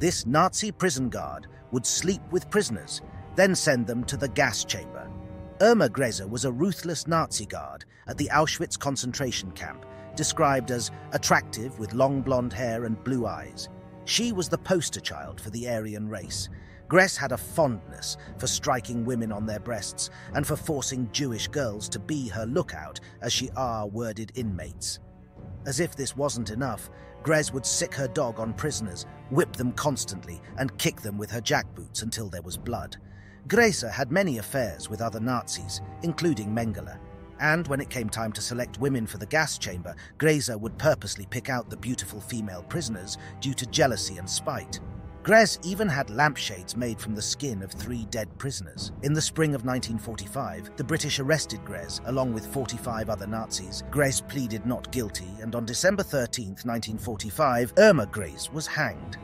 This Nazi prison guard would sleep with prisoners, then send them to the gas chamber. Irma Grese was a ruthless Nazi guard at the Auschwitz concentration camp, described as attractive with long blonde hair and blue eyes. She was the poster child for the Aryan race. Grese had a fondness for striking women on their breasts and for forcing Jewish girls to be her lookout as she R-worded inmates. As if this wasn't enough, Grese would sick her dog on prisoners, whip them constantly, and kick them with her jackboots until there was blood. Grese had many affairs with other Nazis, including Mengele. And when it came time to select women for the gas chamber, Grese would purposely pick out the beautiful female prisoners due to jealousy and spite. Grese even had lampshades made from the skin of 3 dead prisoners. In the spring of 1945, the British arrested Grese, along with 45 other Nazis. Grese pleaded not guilty, and on December 13, 1945, Irma Grese was hanged.